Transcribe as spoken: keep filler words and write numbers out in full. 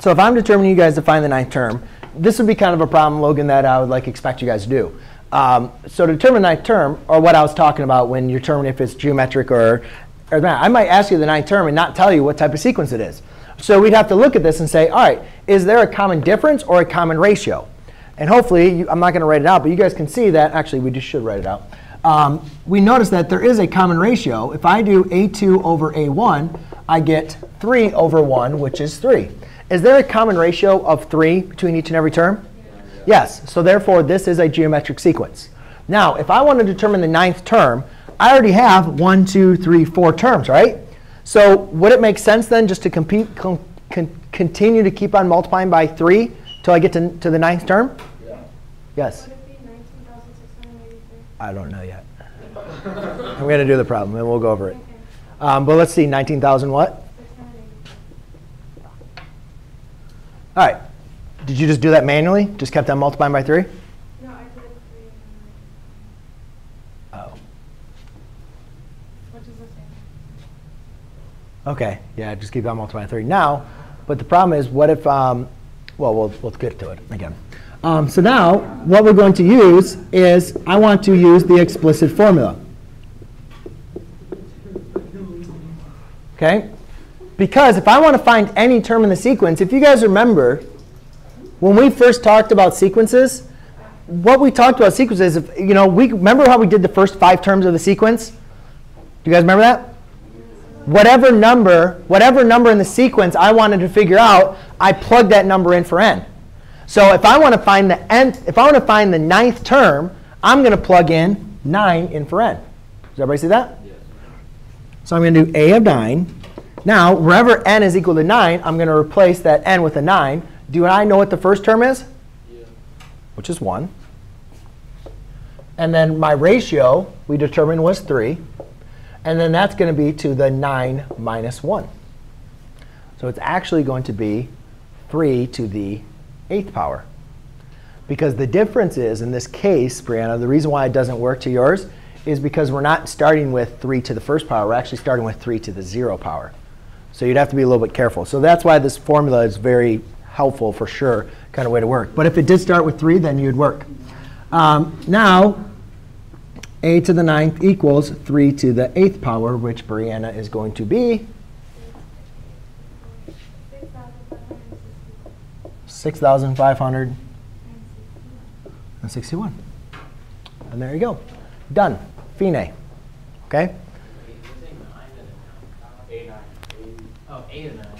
So if I'm determining you guys to find the ninth term, this would be kind of a problem, Logan, that I would like expect you guys to do. Um, so to determine the ninth term, or what I was talking about when you're determining if it's geometric or arithmetic, I might ask you the ninth term and not tell you what type of sequence it is. So we'd have to look at this and say, all right, is there a common difference or a common ratio? And hopefully, you, I'm not going to write it out, but you guys can see that. Actually, we just should write it out. Um, we notice that there is a common ratio. If I do A two over A one, I get three over one, which is three. Is there a common ratio of three between each and every term? Yeah. Yes. So therefore, this is a geometric sequence. Now, if I want to determine the ninth term, I already have one, two, three, four terms, right? So would it make sense then just to compete, con, con, continue to keep on multiplying by three till I get to, to the ninth term? Yeah. Yes? Would it be nineteen thousand six hundred eighty-three? I don't know yet. I'm going to do the problem, and we'll go over it. Okay. Um, but let's see, nineteen thousand what? All right. Did you just do that manually? Just kept on multiplying by three? No, I did it three. Oh. Which is the same. OK. Yeah, just keep on multiplying by three. Now, but the problem is, what if, um, well, well, we'll get to it again. Um, so now, what we're going to use is I want to use the explicit formula. OK? Because if I want to find any term in the sequence, if you guys remember, when we first talked about sequences, what we talked about sequences, if, you know, we remember how we did the first five terms of the sequence? Do you guys remember that? Whatever number, whatever number in the sequence I wanted to figure out, I plugged that number in for n. So if I want to find the nth, if I want to find the ninth term, I'm going to plug in nine in for n. Does everybody see that? Yes. So I'm going to do a of nine. Now, wherever n is equal to nine, I'm going to replace that n with a nine. Do I know what the first term is? Yeah. Which is one. And then my ratio we determined was three. And then that's going to be to the nine minus one. So it's actually going to be three to the eighth power. Because the difference is, in this case, Brianna, the reason why it doesn't work to yours is because we're not starting with three to the first power. We're actually starting with three to the zero power. So you'd have to be a little bit careful. So that's why this formula is very helpful, for sure, kind of way to work. But if it did start with three, then you'd work. Um, now, a to the ninth equals three to the eighth power, which Brianna is going to be six thousand five hundred sixty-one. And there you go. Done. Fine. OK? Wait,